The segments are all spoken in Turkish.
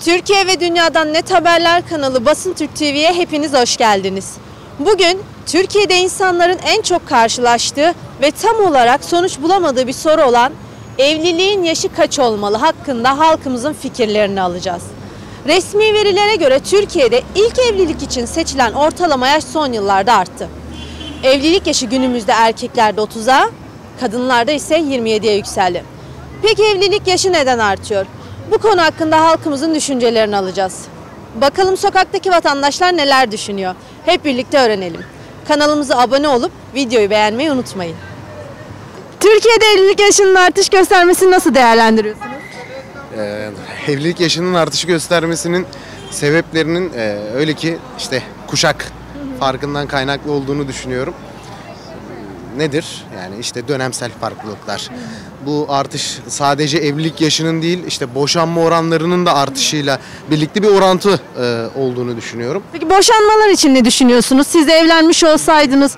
Türkiye ve Dünya'dan Net Haberler kanalı Basın Türk TV'ye hepiniz hoş geldiniz. Bugün Türkiye'de insanların en çok karşılaştığı ve tam olarak sonuç bulamadığı bir soru olan evliliğin yaşı kaç olmalı hakkında halkımızın fikirlerini alacağız. Resmi verilere göre Türkiye'de ilk evlilik için seçilen ortalama yaş son yıllarda arttı. Evlilik yaşı günümüzde erkeklerde 30'a, kadınlarda ise 27'ye yükseldi. Peki evlilik yaşı neden artıyor? Bu konu hakkında halkımızın düşüncelerini alacağız. Bakalım sokaktaki vatandaşlar neler düşünüyor? Hep birlikte öğrenelim. Kanalımıza abone olup videoyu beğenmeyi unutmayın. Türkiye'de evlilik yaşının artış göstermesini nasıl değerlendiriyorsunuz? Evlilik yaşının artışı göstermesinin sebeplerinin öyle ki işte kuşak farkından kaynaklı olduğunu düşünüyorum. Nedir? Yani işte dönemsel farklılıklar. Bu artış sadece evlilik yaşının değil, işte boşanma oranlarının da artışıyla birlikte bir orantı olduğunu düşünüyorum. Peki boşanmalar için ne düşünüyorsunuz? Siz evlenmiş olsaydınız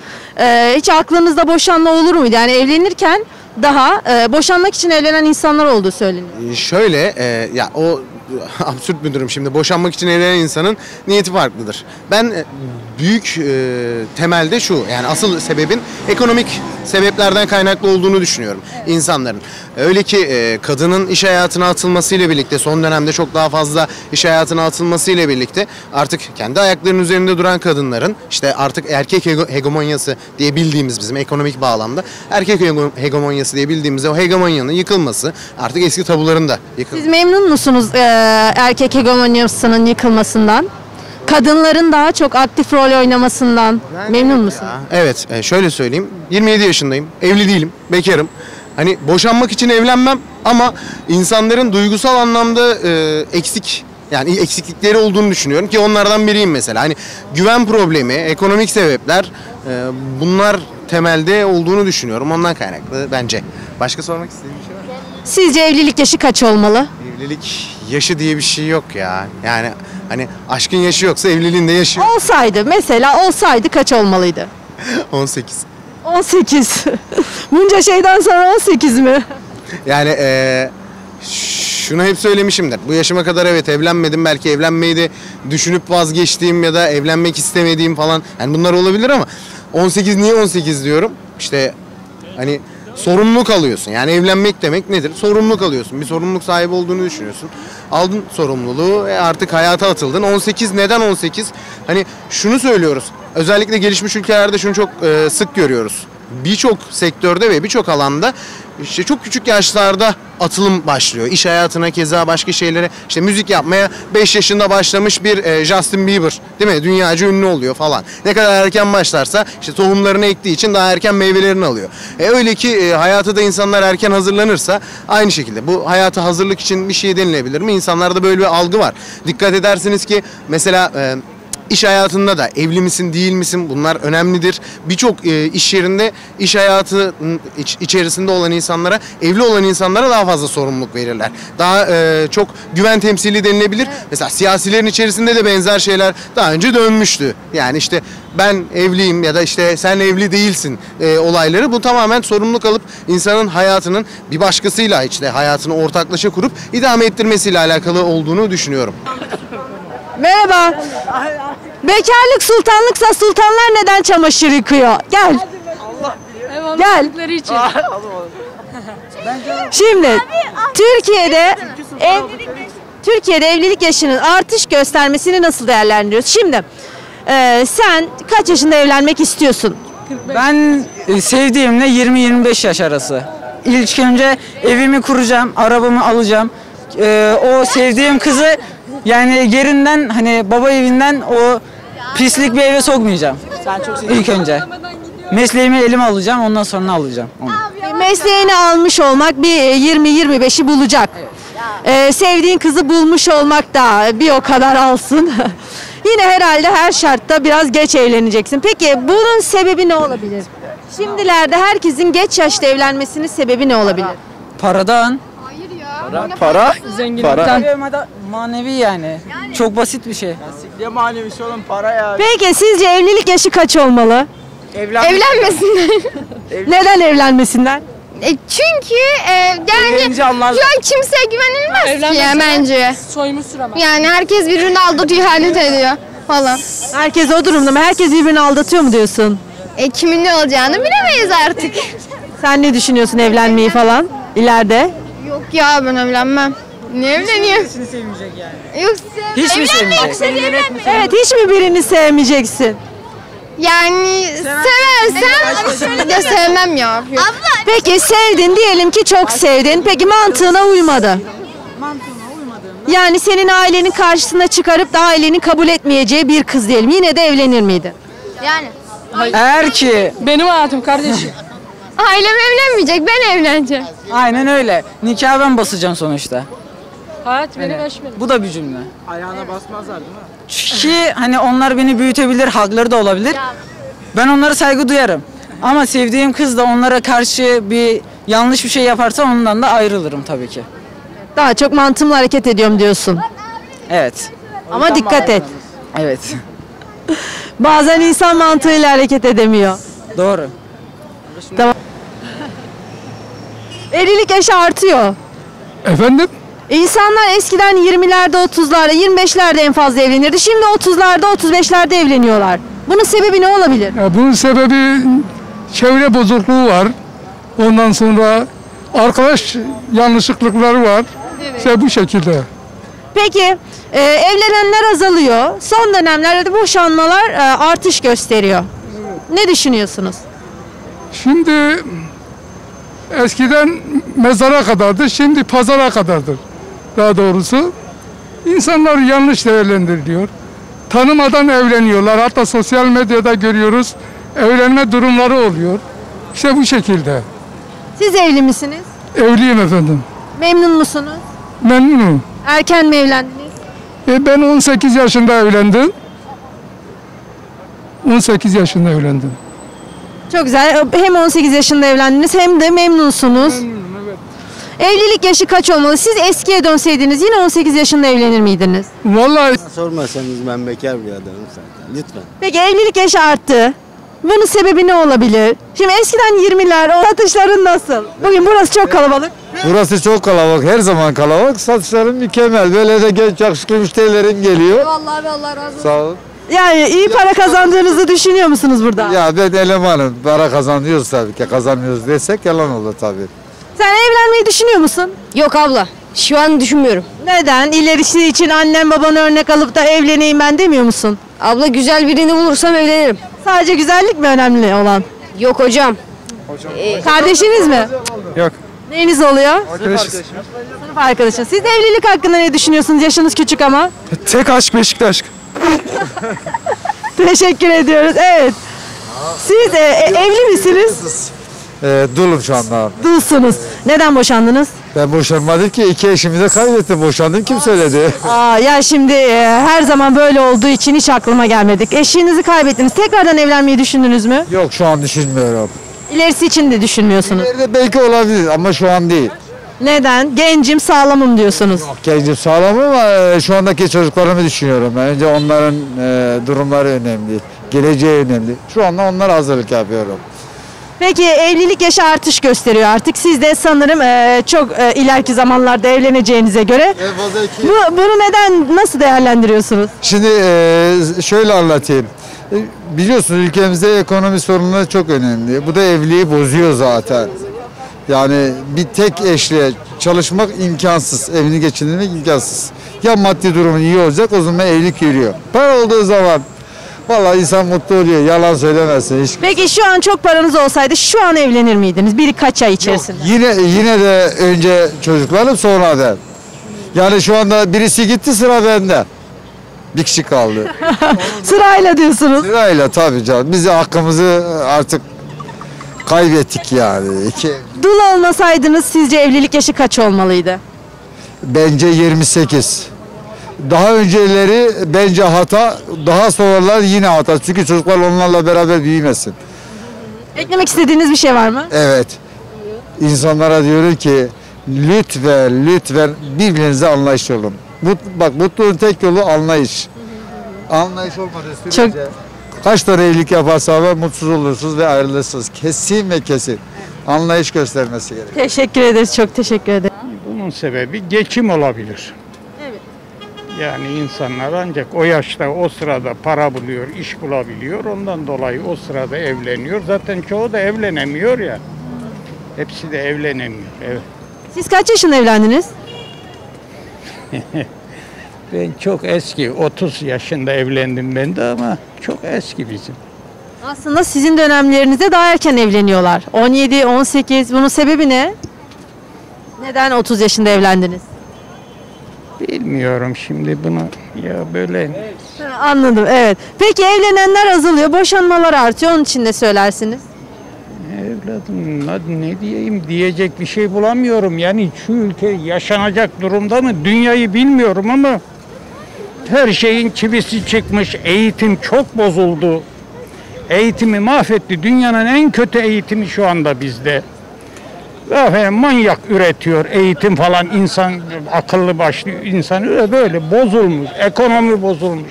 hiç aklınızda boşanma olur muydu? Yani evlenirken daha boşanmak için evlenen insanlar olduğu söyleniyor. Şöyle, ya o absürt bir durum şimdi. Boşanmak için evlenen insanın niyeti farklıdır. Ben büyük temelde şu, yani asıl sebebin ekonomik sebeplerden kaynaklı olduğunu düşünüyorum insanların. Öyle ki kadının iş hayatına atılmasıyla birlikte, son dönemde çok daha fazla iş hayatına atılmasıyla birlikte artık kendi ayaklarının üzerinde duran kadınların, işte artık erkek hegemonyası diye bildiğimiz, bizim ekonomik bağlamda erkek hegemonyası diye bildiğimiz o hegemonyanın yıkılması, artık eski tabuların da yıkılması. Siz memnun musunuz erkek hegemonyasının yıkılmasından? Kadınların daha çok aktif rol oynamasından memnun musun? Evet, şöyle söyleyeyim. 27 yaşındayım, evli değilim, bekarım. Hani boşanmak için evlenmem ama insanların duygusal anlamda eksiklikleri olduğunu düşünüyorum ki onlardan biriyim mesela. Hani güven problemi, ekonomik sebepler, bunlar temelde olduğunu düşünüyorum. Ondan kaynaklı bence. Başka sormak istediğim bir şey var mı? Sizce evlilik yaşı kaç olmalı? Evlilik yaşı diye bir şey yok ya. Yani hani aşkın yaşı yoksa evliliğin de yaşı yok. Olsaydı, mesela olsaydı kaç olmalıydı? 18. 18. Bunca şeyden sonra 18 mi? Yani şunu hep söylemişimdir. Bu yaşıma kadar evet evlenmedim. Belki evlenmeyi de düşünüp vazgeçtiğim ya da evlenmek istemediğim falan. Yani bunlar olabilir ama 18, niye 18 diyorum? İşte hani sorumluluk alıyorsun. Yani evlenmek demek nedir? Sorumluluk alıyorsun. Bir sorumluluk sahibi olduğunu düşünüyorsun. Aldın sorumluluğu, artık hayata atıldın. 18, neden 18? Hani şunu söylüyoruz. Özellikle gelişmiş ülkelerde şunu çok sık görüyoruz. Birçok sektörde ve birçok alanda işte çok küçük yaşlarda atılım başlıyor. İş hayatına, keza başka şeylere, işte müzik yapmaya 5 yaşında başlamış bir Justin Bieber, değil mi? Dünyaca ünlü oluyor falan. Ne kadar erken başlarsa işte tohumlarını ektiği için daha erken meyvelerini alıyor. Öyle ki hayata da insanlar erken hazırlanırsa aynı şekilde bu hayata hazırlık için bir şey denilebilir mi? İnsanlarda böyle bir algı var. Dikkat edersiniz ki mesela İş hayatında da evli misin değil misin, bunlar önemlidir. Birçok iş yerinde iş hayatı içerisinde olan insanlara, evli olan insanlara daha fazla sorumluluk verirler. Daha çok güven temsili denilebilir. Evet. Mesela siyasilerin içerisinde de benzer şeyler daha önce dönmüştü. Yani işte ben evliyim ya da işte sen evli değilsin olayları. Bu tamamen sorumluluk alıp insanın hayatının bir başkasıyla, işte hayatını ortaklaşa kurup idame ettirmesiyle alakalı olduğunu düşünüyorum. Merhaba. Bekarlık sultanlıksa sultanlar neden çamaşır yıkıyor? Gel. Allah bilir. Gel. Için. Şimdi Türkiye'de evlilik yaşının artış göstermesini nasıl değerlendiriyoruz? Şimdi sen kaç yaşında evlenmek istiyorsun? Ben sevdiğimle 20-25 yaş arası. İlk önce evimi kuracağım, arabamı alacağım. O sevdiğim kızı, yani yerinden, hani baba evinden o pislik bir eve sokmayacağım. Sen çok ilk önce. Mesleğimi elime alacağım, ondan sonra alacağım onu. Mesleğini almış olmak bir 20-25'i bulacak. Evet. Sevdiğin kızı bulmuş olmak da bir o kadar alsın. Yine herhalde her şartta biraz geç evleneceksin. Peki bunun sebebi ne olabilir? Şimdilerde herkesin geç yaşta evlenmesinin sebebi ne olabilir? Paradan. Para, zenginlikten, manevi yani. Çok basit bir şey. Ya sikliye manevisi olan para ya. Peki sizce evlilik yaşı kaç olmalı? Evlenmesinler. Neden evlenmesinler? Çünkü yani şu an kimseye güvenilmez ki bence. Soyumu süremez. Yani herkes birbirini aldatıyor, ihanet ediyor falan. Herkes o durumda mı? Herkes birbirini aldatıyor mu diyorsun? Kimin ne olacağını bilemeyiz artık. Sen ne düşünüyorsun evlenmeyi falan ileride? Yok ya, ben evlenmem. Niye evleniyorsun? Hiç mi sevmeyecek yani? Yok, hiç mi sevmeyecek? Evet, hiç mi birini sevmeyeceksin? Yani seversem de sevmem ya. Abla, peki sevdin diyelim ki, çok sevdin. Peki mantığına uymadı. Yani senin ailenin karşısına çıkarıp da ailenin kabul etmeyeceği bir kız diyelim. Yine de evlenir miydin? Yani. Eğer ki. Benim hayatım kardeşim. Ailem evlenmeyecek, ben evleneceğim. Aynen öyle. Nikahı ben basacağım sonuçta. Hayat beni aşmıyor. Bu da bir cümle. Ayağına basmazlar değil mi? Çünkü hani onlar beni büyütebilir, hakları da olabilir. Ben onlara saygı duyarım. Ama sevdiğim kız da onlara karşı bir yanlış bir şey yaparsa ondan da ayrılırım tabii ki. Daha çok mantığımla hareket ediyorum diyorsun. Evet. Ama dikkat et. Evet. Bazen insan mantığıyla hareket edemiyor. Doğru. Tamam. Evlilik yaşı artıyor. Efendim? İnsanlar eskiden 20'lerde, 30'larda, 25'lerde en fazla evlenirdi. Şimdi 30'larda, 35'lerde evleniyorlar. Bunun sebebi ne olabilir? Ya bunun sebebi çevre bozukluğu var. Ondan sonra arkadaş yanlışlıkları var. Evet. İşte bu şekilde. Peki evlenenler azalıyor. Son dönemlerde boşanmalar artış gösteriyor. Ne düşünüyorsunuz? Şimdi eskiden mezara kadardı, şimdi pazara kadardır. Daha doğrusu insanlar yanlış değerlendiriliyor. Tanımadan evleniyorlar. Hatta sosyal medyada görüyoruz. Evlenme durumları oluyor. İşte bu şekilde. Siz evli misiniz? Evliyim efendim. Memnun musunuz? Memnunum. Erken mi evlendiniz? Ben 18 yaşında evlendim. 18 yaşında evlendim. Çok güzel. Hem 18 yaşında evlendiniz hem de memnunsunuz. Memnunum, evet. Evlilik yaşı kaç olmalı? Siz eskiye dönseydiniz yine 18 yaşında evlenir miydiniz? Vallahi sormasanız ben bekar bir adamım zaten. Lütfen. Peki evlilik yaşı arttı. Bunun sebebi ne olabilir? Şimdi eskiden 20'ler, satışların nasıl? Bugün burası çok kalabalık. Burası çok kalabalık. Her zaman kalabalık. Satışların mükemmel. Böyle de genç yakışıklı müşterilerim geliyor. Vallahi Allah razı olsun. Sağ olun. Yani iyi para kazandığınızı düşünüyor musunuz burada? Ya ben elemanım. Para kazanıyoruz tabii ki. Kazanmıyoruz desek yalan olur tabii. Sen evlenmeyi düşünüyor musun? Yok abla. Şu an düşünmüyorum. Neden? İlerisi için annen babanı örnek alıp da evleneyim ben demiyor musun? Abla güzel birini bulursam evlenirim. Sadece güzellik mi önemli olan? Yok hocam. Kardeşiniz mi? Yok. Neyiniz oluyor? Arkadaşız. Sınıf arkadaşınız. Siz evlilik hakkında ne düşünüyorsunuz? Yaşınız küçük ama. Tek aşk Beşiktaş. Teşekkür ediyoruz. Evet. Siz evli misiniz? Dulum şu anda abi. Dulsunuz. Neden boşandınız? Ben boşanmadım ki, iki eşimi de kaybettim. Boşandım kim söyledi? Aa, ya şimdi her zaman böyle olduğu için hiç aklıma gelmedik. Eşinizi kaybettiniz. Tekrardan evlenmeyi düşündünüz mü? Yok, şu an düşünmüyorum. İlerisi için de düşünmüyorsunuz. İleride belki olabilir ama şu an değil. Neden? Gencim, sağlamım diyorsunuz. Yok, gencim, sağlamım ama şu andaki çocuklarımı düşünüyorum. Önce onların durumları önemli, geleceği önemli. Şu anda onlara hazırlık yapıyorum. Peki evlilik yaşı artış gösteriyor artık. Siz de sanırım çok ileriki zamanlarda evleneceğinize göre. Bunu neden, nasıl değerlendiriyorsunuz? Şimdi şöyle anlatayım. Biliyorsunuz ülkemizde ekonomi sorunları çok önemli. Bu da evliliği bozuyor zaten. Yani bir tek eşle çalışmak imkansız. Evini geçindirmek imkansız. Ya maddi durumun iyi olacak, o zaman evlilik yürüyor. Para olduğu zaman vallahi insan mutlu oluyor. Yalan söylemezsin hiç. Peki şu an çok paranız olsaydı şu an evlenir miydiniz? Birkaç ay içerisinde. Yok, yine de önce çocuklarım, sonra ben. Yani şu anda birisi gitti, sıra bende. Bir kişi kaldı. Sırayla diyorsunuz. Sırayla tabii canım. Biz hakkımızı artık kaybettik yani. Dul olmasaydınız sizce evlilik yaşı kaç olmalıydı? Bence 28. Daha önceleri bence hata, daha sonralar yine hata. Çünkü çocuklar onlarla beraber büyümesin. Eklemek istediğiniz bir şey var mı? Evet. İnsanlara diyorum ki lütfen birbirinize anlayışlı olun. Bak, mutluluğun tek yolu anlayış. Anlayış olmadığı sürece kaç tane evlilik yaparsa mutsuz olursunuz ve ayrılırsınız. Kesin ve kesin. anlayış göstermesi gerekiyor. Teşekkür ederiz, çok teşekkür ederim. Bunun sebebi geçim olabilir. Evet. Yani insanlar ancak o yaşta, o sırada para buluyor, iş bulabiliyor. Ondan dolayı o sırada evleniyor. Zaten çoğu da evlenemiyor ya. Hepsi de evlenemiyor. Evet. Siz kaç yaşında evlendiniz? Ben çok eski, 30 yaşında evlendim ben de ama çok eski bizim. Aslında sizin dönemlerinizde daha erken evleniyorlar. 17, 18, bunun sebebi ne? Neden 30 yaşında evlendiniz? Bilmiyorum şimdi bunu ya böyle. Ha, anladım, evet. Peki evlenenler azalıyor, boşanmalar artıyor. Onun için ne söylersiniz? Evladım ne diyeyim, diyecek bir şey bulamıyorum. Yani şu ülke yaşanacak durumda mı? Dünyayı bilmiyorum ama her şeyin çivisi çıkmış. Eğitim çok bozuldu. Eğitimi mahvetti. Dünyanın en kötü eğitimi şu anda bizde. Efendim, manyak üretiyor eğitim falan. İnsan akıllı başlı insan öyle böyle bozulmuş. Ekonomi bozulmuş.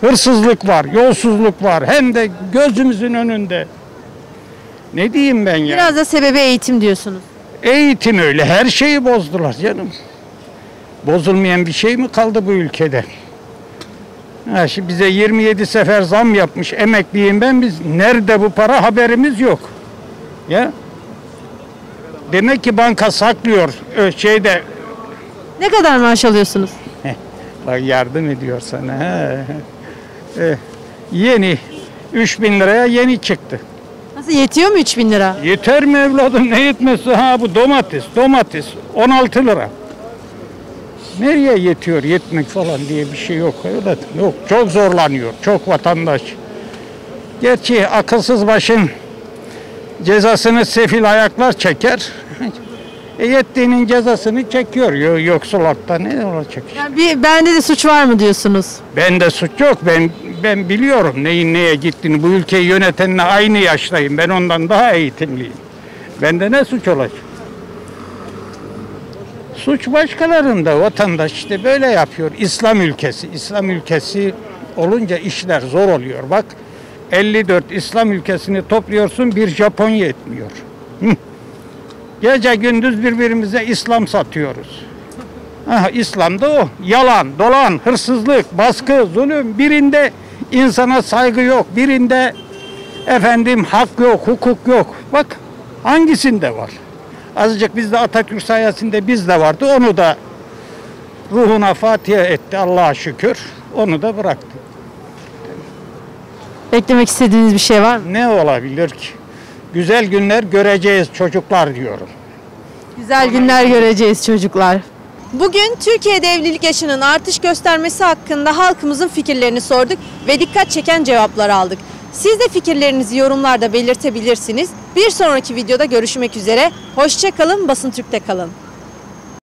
Hırsızlık var, yolsuzluk var. Hem de gözümüzün önünde. Ne diyeyim ben ya? Biraz da sebebi eğitim diyorsunuz. Eğitim öyle. Her şeyi bozdular canım. Bozulmayan bir şey mi kaldı bu ülkede? Ha, şimdi bize 27 sefer zam yapmış. Emekliyim ben. Biz nerede bu para? Haberimiz yok. Ya? Demek ki banka saklıyor. Şeyde. Ne kadar maaş alıyorsunuz? Bak yardım ediyor sana. Ha. Yeni 3000 liraya yeni çıktı. Yetiyor mu 3000 lira? Yeter mi evladım, ne yetmesi? Ha bu domates 16 lira. Nereye yetiyor, yetmek falan diye bir şey yok evladım. Yok, çok zorlanıyor çok vatandaş. Gerçi akılsız başın cezasını sefil ayaklar çeker. Yettiğinin cezasını çekiyor yoksul halkta, ne olacak? Yani bende de suç var mı diyorsunuz? Bende suç yok, ben biliyorum neyin neye gittiğini. Bu ülkeyi yönetenle aynı yaştayım. Ben ondan daha eğitimliyim. Bende ne suç olacak? Suç başkalarında. Vatandaş işte böyle yapıyor. İslam ülkesi. İslam ülkesi olunca işler zor oluyor. Bak 54 İslam ülkesini topluyorsun, bir Japonya etmiyor. Gece gündüz birbirimize İslam satıyoruz. Aha, İslam'da o. Yalan, dolan, hırsızlık, baskı, zulüm. Birinde insana saygı yok. Birinde efendim hak yok, hukuk yok. Bak hangisinde var? Azıcık bizde Atatürk sayesinde bizde vardı. Onu da ruhuna fatiha etti Allah'a şükür. Onu da bıraktı. Beklemek istediğiniz bir şey var mı? Ne olabilir ki? Güzel günler göreceğiz çocuklar diyorum. Güzel günler göreceğiz çocuklar. Bugün Türkiye'de evlilik yaşının artış göstermesi hakkında halkımızın fikirlerini sorduk ve dikkat çeken cevaplar aldık. Siz de fikirlerinizi yorumlarda belirtebilirsiniz. Bir sonraki videoda görüşmek üzere. Hoşça kalın, Basın Türk'te kalın.